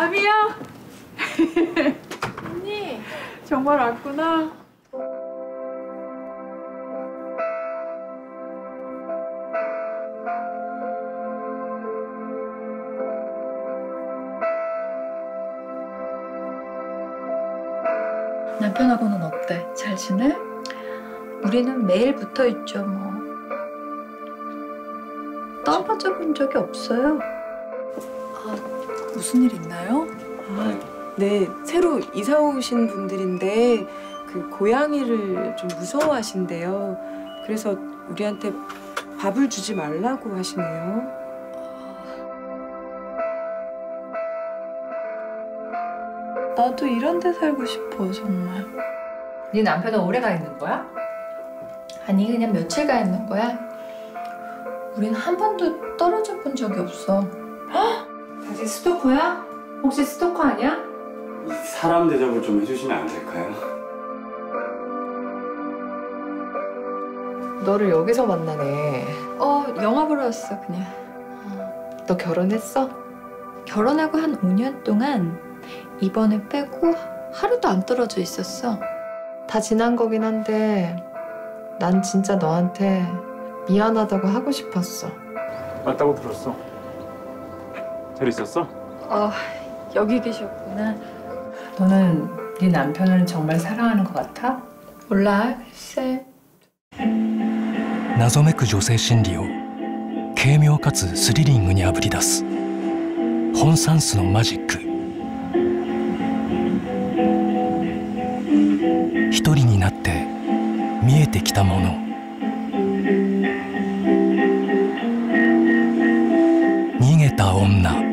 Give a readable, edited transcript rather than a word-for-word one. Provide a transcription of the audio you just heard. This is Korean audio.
밤이야? 언니 정말 왔구나. 남편하고는 어때? 잘 지내? 우리는 매일 붙어있죠 뭐. 떠나져 본 적이 없어요. 아, 무슨 일 있나요? 아, 네, 새로 이사 오신 분들인데 그 고양이를 좀 무서워하신대요. 그래서 우리한테 밥을 주지 말라고 하시네요. 나도 이런 데 살고 싶어, 정말. 네 남편은 오래 가 있는 거야? 아니, 그냥 며칠 가 있는 거야? 우린 한 번도 떨어져 본 적이 없어. 헉! 당신 스토커야? 혹시 스토커 아니야? 사람 대접을 좀 해주시면 안 될까요? 너를 여기서 만나네. 영화 보러 왔어, 그냥. 너 결혼했어? 결혼하고 한 5년 동안 이번에 빼고 하루도 안 떨어져 있었어. 다 지난 거긴 한데 난 진짜 너한테 미안하다고 하고 싶었어. 맞다고 들었어. 잘 있었어? 여기 계셨구나. 너는 네 남편을 정말 사랑하는 것 같아? 몰라, 글쎄. 謎めく女性心理を軽妙かつスリリングにあぶり出す本サンスのマジック。 一人になって見えてきたもの逃げた女